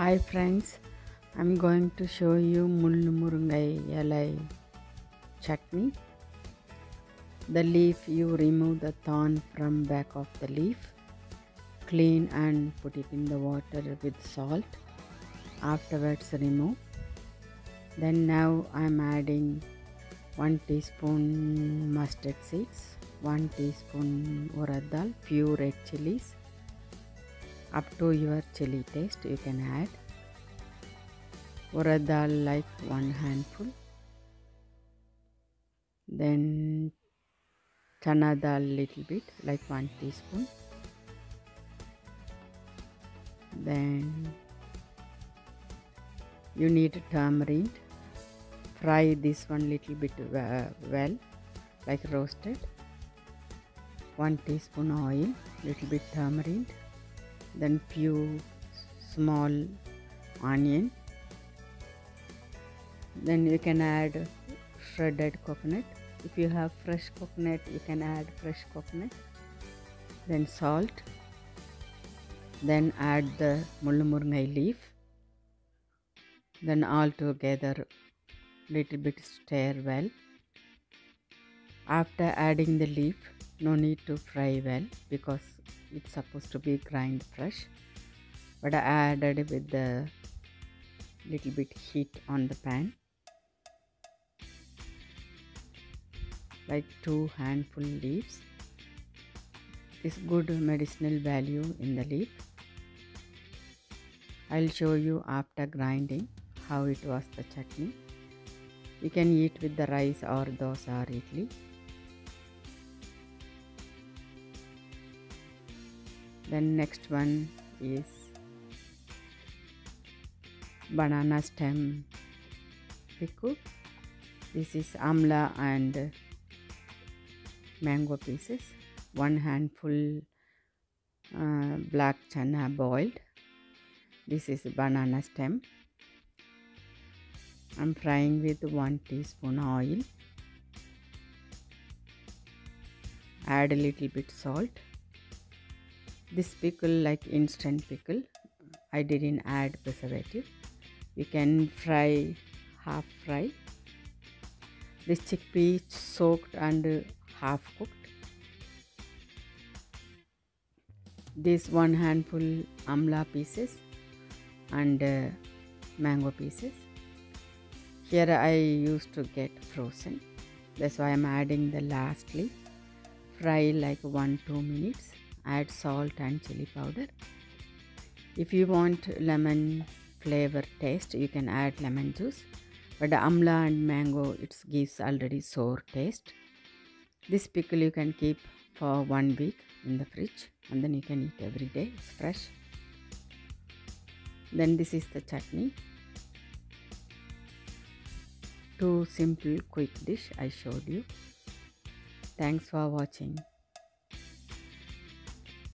Hi friends, I'm going to show you Mullumurungai Alay Chutney. The leaf, you remove the thorn from back of the leaf, clean and put it in the water with salt. Afterwards remove. Then now I'm adding 1 teaspoon mustard seeds, 1 teaspoon urad dal, few red chilies. Up to your chili taste you can add. Urad dal like 1 handful. Then chana dal little bit, like 1 teaspoon. Then you need tamarind. Fry this one little bit well, like roasted. 1 teaspoon oil, little bit tamarind. Then few small onion. Then you can add shredded coconut. If you have fresh coconut, you can add fresh coconut. Then salt. Then add the Mullumurungai leaf. Then all together, little bit stir well. After adding the leaf, no need to fry well because it's supposed to be grind fresh, but I added with the little bit heat on the pan, like 2 handful leaves. This good medicinal value in the leaf. I'll show you after grinding how it was the chutney. You can eat with the rice or dosa or idly. Then next one is banana stem pickle. This is amla and mango pieces. 1 handful black chana boiled. This is banana stem. I'm frying with 1 teaspoon oil. Add a little bit salt. This pickle like instant pickle, I didn't add preservative. You can fry, half fry. This chickpea soaked and half cooked. This 1 handful amla pieces and mango pieces. Here I used to get frozen, that's why I'm adding the lastly. Fry like 1-2 minutes. Add salt and chili powder. If you want lemon flavor taste, you can add lemon juice, but amla and mango, it gives already sour taste. This pickle you can keep for 1 week in the fridge, and then you can eat every day, it's fresh. Then this is the chutney. 2 simple quick dish I showed you. Thanks for watching.